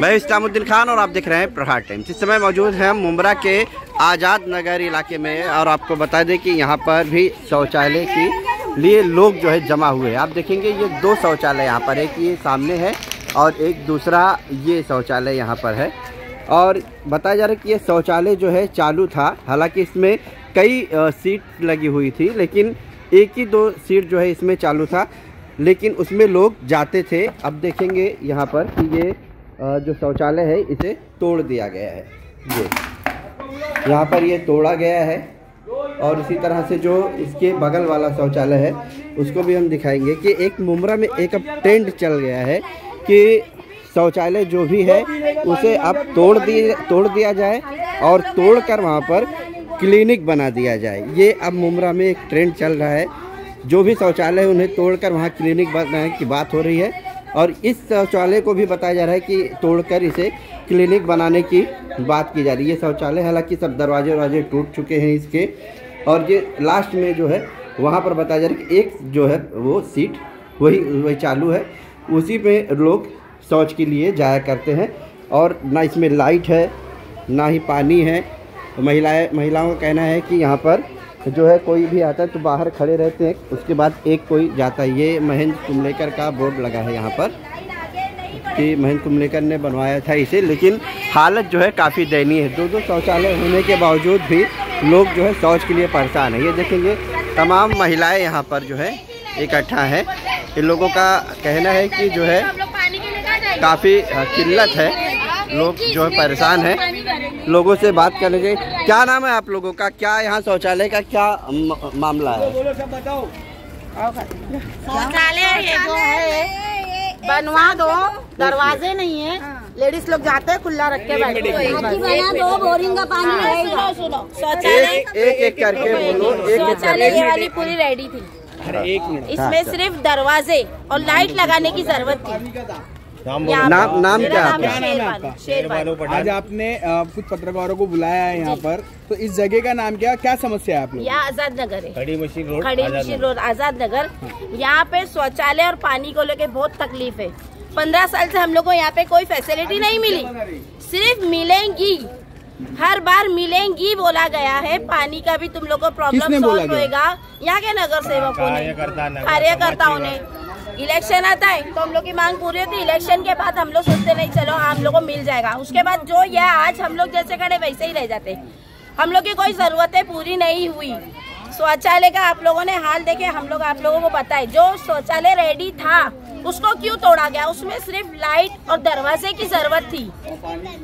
मैं इस्तामुद्दीन खान और आप देख रहे हैं प्रहार टाइम्स। इस समय मौजूद हैं हम मुंबरा के आजाद नगर इलाके में और आपको बता दें कि यहाँ पर भी शौचालय के लिए लोग जो है जमा हुए हैं। आप देखेंगे ये दो शौचालय यहाँ पर, एक ये सामने है और एक दूसरा ये शौचालय यहाँ पर है। और बताया जा रहा है कि ये शौचालय जो है चालू था, हालाँकि इसमें कई सीट लगी हुई थी, लेकिन एक ही दो सीट जो है इसमें चालू था, लेकिन उसमें लोग जाते थे। अब देखेंगे यहाँ पर कि ये जो शौचालय है इसे तोड़ दिया गया है, ये यहाँ पर ये तोड़ा गया है। और इसी तरह से जो इसके बगल वाला शौचालय है उसको भी हम दिखाएंगे कि एक मुंबरा में एक अब ट्रेंड चल गया है कि शौचालय जो भी है उसे अब तोड़ दिया जाए और तोड़कर वहाँ पर क्लिनिक बना दिया जाए। ये अब मुंबरा में एक ट्रेंड चल रहा है, जो भी शौचालय उन्हें तोड़कर वहाँ क्लिनिक बनाने की बात हो रही है। और इस शौचालय को भी बताया जा रहा है कि तोड़कर इसे क्लिनिक बनाने की बात की जा रही है। शौचालय हालांकि सब दरवाजे टूट चुके हैं इसके, और ये लास्ट में जो है वहाँ पर बताया जा रहा है कि एक जो है वो सीट वही चालू है, उसी पे लोग शौच के लिए जाया करते हैं। और ना इसमें लाइट है ना ही पानी है। महिलाओं का कहना है कि यहाँ पर जो है कोई भी आता है तो बाहर खड़े रहते हैं, उसके बाद एक कोई जाता है। ये महेंद्र कुंभलेकर का बोर्ड लगा है यहाँ पर कि महेंद्र कुंभलेकर ने बनवाया था इसे, लेकिन हालत जो है काफ़ी दयनीय है। दो शौचालय होने के बावजूद भी लोग जो है शौच के लिए परेशान है। ये देखेंगे तमाम महिलाएं यहाँ पर जो है इकट्ठा हैं। इन लोगों का कहना है कि जो है काफ़ी किल्लत है, लोग जो है परेशान हैं। लोगों से बात करने के, क्या नाम है आप लोगों का, क्या यहाँ शौचालय का क्या मामला है? शौचालय जो है बनवा दो, दरवाजे नहीं है, लेडीज लोग जाते हैं खुला रख के बैठते हैं। दो बोरिंग का पानी रहेगा, शौचालय एक करके बोलो। शौचालय वाली पूरी रेडी थी, इसमें सिर्फ दरवाजे और लाइट लगाने की जरूरत थी। नाम क्या आपका? आज आपने कुछ पत्रकारों को बुलाया है यहाँ पर, तो इस जगह का नाम क्या समस्या है आप लोग? यहाँ आजाद नगर है, घड़ी मशीन रोड आजाद नगर। यहाँ पे शौचालय और पानी को लेके बहुत तकलीफ है। 15 साल से हम लोग को यहाँ पे कोई फैसिलिटी नहीं मिली, सिर्फ मिलेंगी, हर बार मिलेंगी बोला गया है। पानी का भी तुम लोग को प्रॉब्लम सॉल्व होगा। यहाँ के नगर सेवकों ने, कार्यकर्ताओं ने, इलेक्शन आता है तो हम लोग की मांग पूरी होती है। इलेक्शन के बाद हम लोग सोचते नहीं चलो हम लोग को मिल जाएगा, उसके बाद जो यह आज हम लोग जैसे खड़े वैसे ही रह जाते। हम लोग की कोई जरूरतें पूरी नहीं हुई। शौचालय का आप लोगों ने हाल देखे, हम लोग आप लोगों को बताए जो शौचालय रेडी था उसको क्यों तोड़ा गया। उसमें सिर्फ लाइट और दरवाजे की जरूरत थी,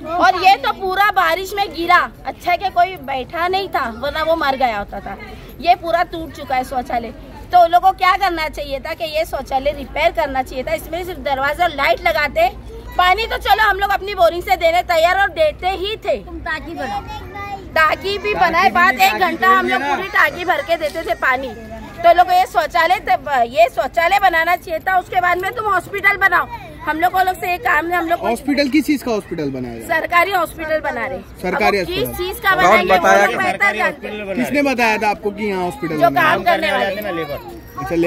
और ये तो पूरा बारिश में गिरा। अच्छा कि कोई बैठा नहीं था, वरना वो मर गया होता था। ये पूरा टूट चुका है शौचालय, तो उन लोगों को क्या करना चाहिए था कि ये शौचालय रिपेयर करना चाहिए था। इसमें सिर्फ दरवाजा और लाइट लगाते, पानी तो चलो हम लोग अपनी बोरिंग से देने तैयार और देते ही थे। टाकी भी बनाए, बाद 1 घंटा हम लोग पूरी टाकी भर के देते थे पानी। तो लोग ये शौचालय बनाना चाहिए था। उसके बाद में तुम हॉस्पिटल बनाओ। हम लोग से एक काम है, हम लोग हॉस्पिटल किस चीज का हॉस्पिटल बनाया? सरकारी हॉस्पिटल बना रहे, सरकारी किस चीज का बनाया? किसने बताया था आपको कि यहाँ हॉस्पिटल? जो काम करने वाले लेबर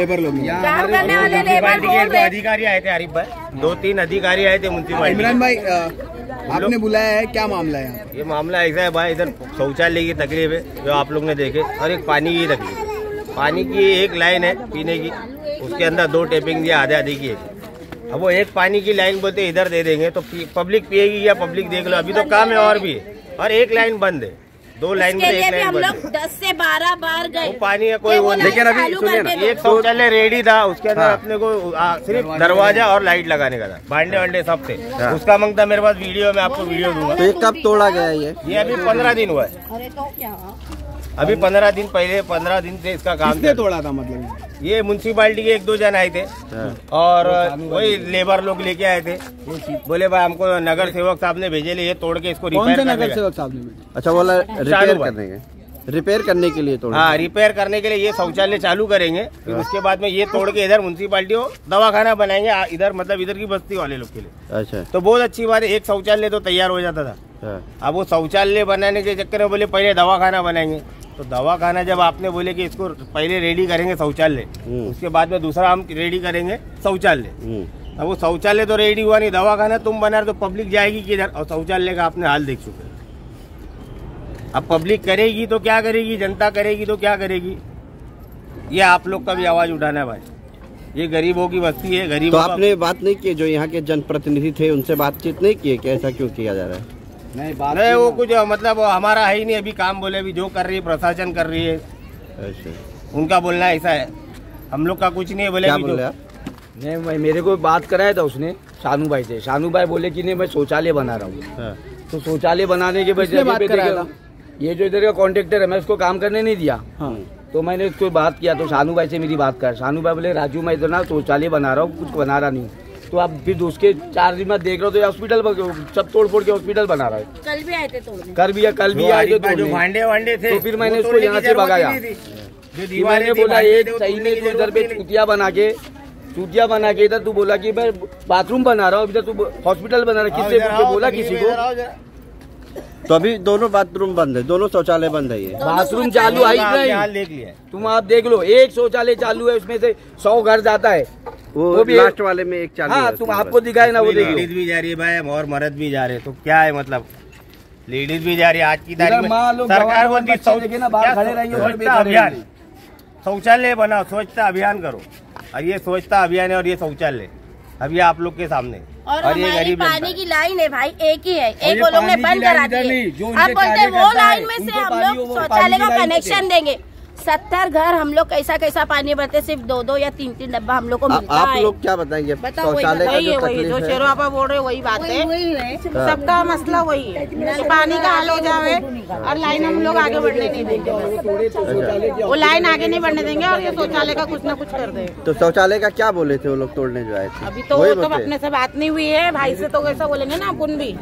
लोग, काम करने वाले लेबर अधिकारी आए थे। आरिफ भाई 2-3 अधिकारी आए थे म्यूनिसिपल। इमरान भाई आपने बुलाया है, क्या मामला है? ये मामला ऐसा है भाई, इधर शौचालय की तकलीफ है जो आप लोग ने देखे, और एक पानी की तकलीफ है। पानी की एक लाइन है पीने की, उसके अंदर 2 टैपिंग दिया आधे की। अब वो एक पानी की लाइन बोलते इधर दे देंगे तो पब्लिक पिएगी या पब्लिक देख लो। अभी तो काम है और भी है, और एक लाइन बंद है, 2 लाइन में एक लाइन बंद है। 10 से 12 बार गए वो पानी है कोई वो, लेकिन अभी सुनिए ना, एक शौचालय रेडी था, उसके अंदर अपने को सिर्फ दरवाजा और लाइट लगाने का था। भांडे वांडे सब थे, उसका मांगता मेरे पास वीडियो में, आपको वीडियो दूंगा। तो कब तोड़ा गया ये? अभी 15 दिन हुआ है, अभी 15 दिन पहले, 15 दिन से इसका काम तोड़ा था। मतलब ये म्यूनसिपालिटी के 1-2 जन आए थे, और वही लेबर लोग लेके आए थे। बोले भाई हमको नगर सेवक साहब ने भेजे लिए तोड़ के इसको रिपेयर। नगर सेवक साहब ने? अच्छा, बोला रिपेयर करने के लिए तोड़ा। हाँ, रिपेयर करने के लिए ये शौचालय चालू करेंगे, फिर उसके बाद में ये तोड़ के इधर म्यूनसिपालिटी और दवाखाना बनाएंगे इधर, मतलब इधर की बस्ती वाले लोग के लिए। अच्छा, तो बहुत अच्छी बात है, एक शौचालय तो तैयार हो जाता था। अब वो शौचालय बनाने के चक्कर में बोले पहले दवाखाना बनाएंगे। तो दवाखाना जब आपने बोले कि इसको पहले रेडी करेंगे शौचालय, उसके बाद में दूसरा हम रेडी करेंगे शौचालय, अब वो शौचालय तो रेडी हुआ नहीं, दवाखाना तुम बना रहे तो पब्लिक जाएगी किधर। और शौचालय का आपने हाल देख चुके हैं। अब पब्लिक करेगी तो क्या करेगी, जनता करेगी तो क्या करेगी। ये आप लोग का भी आवाज़ उठाना है भाई, ये गरीबों की बस्ती है। गरीब तो आपने बात नहीं की, जो यहाँ के जनप्रतिनिधि थे उनसे बातचीत नहीं की, ऐसा क्यों किया जा रहा है? नहीं बात नहीं, वो कुछ मतलब हमारा है ही नहीं अभी काम। बोले अभी जो कर रही है प्रशासन कर रही है, उनका बोलना ऐसा है, हम लोग का कुछ नहीं है। बोले नहीं भाई, मेरे को बात कराया था उसने शानू भाई से। शानू भाई बोले कि नहीं मैं शौचालय बना रहा हूँ। तो शौचालय बनाने के बाद ये जो इधर का कॉन्ट्रेक्टर है, मैं उसको काम करने नहीं दिया। तो मैंने उसको बात किया तो शानू भाई से मेरी बात कर। शानू भाई बोले राजू मैं इधर ना शौचालय बना रहा हूँ, कुछ बना रहा नहीं। तो आप फिर उसके 4 दिन में देख रहे हो तो हॉस्पिटल सब तोड़ फोड़ के हॉस्पिटल बना रहा है। कल भी आए थे तोड़ने, कल भी आए थे तो फिर मैंने उसको यहाँ से भगाया। मैंने बोला ये सही नहीं, इधर पे चूतिया बना के इधर तू बोला कि मैं बाथरूम बना रहा हूँ, इधर तू हॉस्पिटल बना रहा। किससे बोला? किसी को। तो अभी दोनों बाथरूम बंद है, दोनों शौचालय बंद है। बाथरूम चालू है, तुम आप देख लो, एक शौचालय चालू है, उसमें से 100 घर जाता है। वो भी लास्ट वाले में एक चालू है, तुम आपको दिखाए ना। वो लेडीज भी जा रही है भाई, और मर्द भी जा रहे हैं, तो क्या है मतलब लेडीज भी जा रही है। आज की तारीख में सरकार बोलती शौचालय बनाओ, स्वच्छता अभियान करो, और ये स्वच्छता अभियान है और ये शौचालय अभी आप लोग के सामने। और ये गरीब पानी की लाइन है भाई, एक ही है, एक वो लोग ने बंद करा दी। आप बोलते वो लाइन में से हम लोग शौचालय का कनेक्शन देंगे। 70 घर हम लोग कैसा कैसा पानी भरते, सिर्फ 2-2 या 3-3 डब्बा हम लोग को मिलता है। आप लोग क्या बताएंगे? वही जो शेरों आप बोल रहे वही बात है, सबका मसला वही है। पानी का हाल हो जाए और लाइन हम लोग आगे बढ़ने नहीं देंगे, वो लाइन आगे नहीं बढ़ने देंगे। और ये शौचालय का कुछ ना कुछ कर दे। तो शौचालय का क्या बोले थे वो लोग तोड़ने जो आए? अभी तो वो अपने से बात नहीं हुई है भाई से, तो कैसा बोलेंगे ना अपन भी।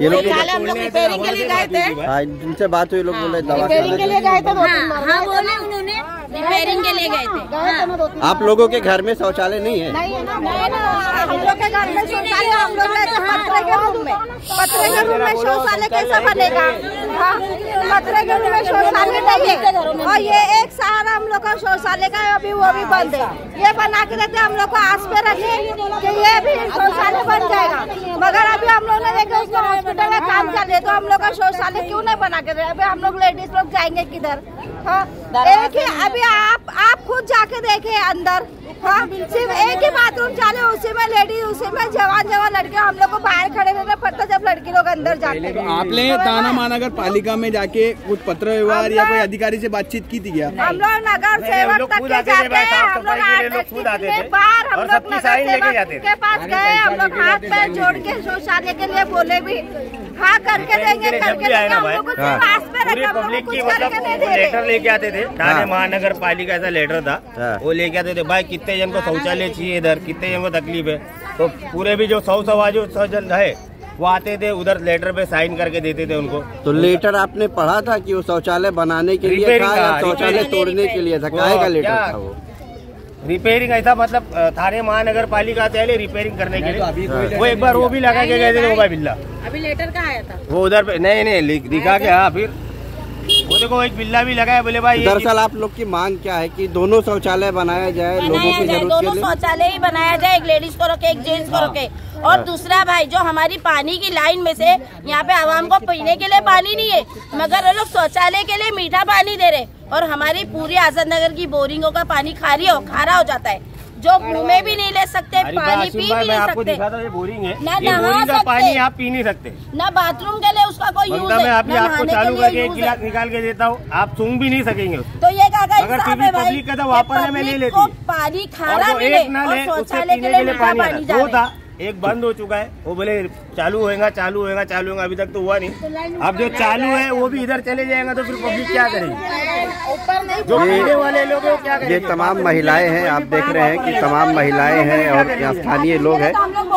ये लोग हम लोग रिपेयरिंग के लिए गए थे, जिनसे बात हुई लोग बोले दवा रिपेयरिंग के लिए गए थे। हाँ बोले उन्होंने रिपेयरिंग के लिए गए थे। आप लोगों के घर में शौचालय नहीं है? नहीं है ना, हम लोग के घर में शौचालय, हम लोग पत्रे के रूम में शौचालय कैसा बनेगा? पत्रे के रूम में शौचालय नहीं है। और ये एक सहारा हम लोग का शौचालय का अभी वो भी बंद है। ये बना के देते हम लोग को आस पे रखे की ये भी शौचालय बन जाएगा, मगर अभी हम लोग ने देखे उसको हॉस्पिटल में काम कर रहे, तो हम लोग का शौचालय क्यों नहीं बना के दे? अभी हम लोग लेडीज लोग जाएंगे किधर? हाँ अभी आप खुद जाके देखे अंदर। हाँ सिर्फ एक ही बाथरूम चाले, उसी में लेडीज, उसी में जवान लड़के। हम लोग को बाहर खड़े रहना पड़ता जब लड़की लोग अंदर जाते हैं। आपने ताना मानगर पालिका में जाके कुछ पत्र व्यवहार या कोई अधिकारी से बातचीत की थी क्या? हम लोग नगर सेवक तक के जाते हैं, हम लोग बाहर हम लोग नगर सेवक के पास गए, हम लोग हाथ पैर जोड़ के शौचालय के लिए बोले भी। हाँ करके देंगे, करके देंगे, हम लोग कुछ करके नहीं दे रहे। लेके आते थे थाने महानगर पालिका ऐसा लेटर था, वो लेके आते थे भाई कितने जन को शौचालय चाहिए, इधर कितने जन को तकलीफ है। तो पूरे भी जो 100 जन है वो आते थे, उधर लेटर पे साइन करके देते थे उनको। तो लेटर आपने पढ़ा था कि वो शौचालय बनाने के लिए था या शौचालय तोड़ने के लिए था? काहे का लेटर था वो? रिपेयरिंग ऐसा मतलब थाने महानगर पालिका आते रिपेयरिंग करने के लिए, वो एक बार वो भी लगा के गए थे मोबाइल बिल्ला। अभी लेटर कहाँ आया था वो उधर पे? नहीं दिखा के। हाँ फिर वो देखो एक बिल्ला भी लगाया। बोले भाई दरअसल आप लोग की मांग क्या है कि दोनों शौचालय बनाया जाए, लोगों की जरूरत, दोनों शौचालय ही बनाया जाए, एक लेडीज को रखे, एक जेंट्स को रखे। और दूसरा भाई जो हमारी पानी की लाइन में से यहाँ पे आवाम को पीने के लिए पानी नहीं है, मगर वो लोग शौचालय के लिए मीठा पानी दे रहे, और हमारी पूरी आजाद नगर की बोरिंगों का पानी खारा हो जाता है, जो मुँह में भी नहीं ले सकते, पानी पी भी नहीं सकते, न नहा सकते, पानी आप पी नहीं सकते, न बाथरूम के लिए उसका कोई यूज है। आपको चालू करके 1 गिलास निकाल के देता हूँ, आप सूंघ भी नहीं सकेंगे। तो ये कहा वापस में ले लेते पानी खारा मिले और शौचालय के लिए पानी वो था, एक बंद हो चुका है। वो बोले चालू होगा, अभी तक तो हुआ नहीं। अब जो चालू है वो भी इधर चले जाएगा तो फिर पब्लिक क्या करेगी? जो पीने वाले लोग हैं क्या करेंगे? ये तमाम महिलाएं हैं, आप देख रहे हैं कि तमाम महिलाएं हैं और यहाँ स्थानीय लोग हैं।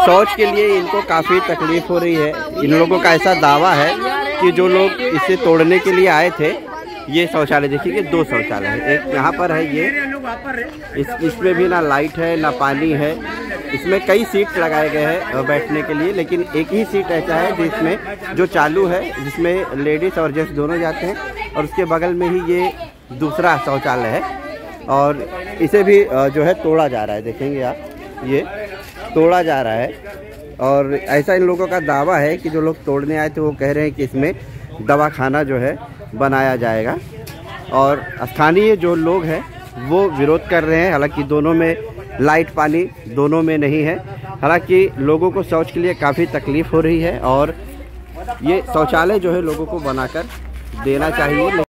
शौच के लिए इनको काफी तकलीफ हो रही है। इन लोगों का ऐसा दावा है कि जो लोग इसे तोड़ने के लिए आए थे, ये शौचालय देखिए 2 शौचालय है, एक यहाँ पर है, ये इसमें भी ना लाइट है ना पानी है। इसमें कई सीट लगाए गए हैं बैठने के लिए, लेकिन एक ही सीट ऐसा है जिसमें जो चालू है, जिसमें लेडीज़ और जेंट्स दोनों जाते हैं, और उसके बगल में ही ये दूसरा शौचालय है, और इसे भी जो है तोड़ा जा रहा है। देखेंगे आप, ये तोड़ा जा रहा है। और ऐसा इन लोगों का दावा है कि जो लोग तोड़ने आए थे वो कह रहे हैं कि इसमें दवाखाना जो है बनाया जाएगा। और स्थानीय जो लोग हैं वो विरोध कर रहे हैं, हालांकि दोनों में लाइट पानी दोनों में नहीं है। हालांकि लोगों को शौच के लिए काफ़ी तकलीफ हो रही है और ये शौचालय जो है लोगों को बनाकर देना चाहिए।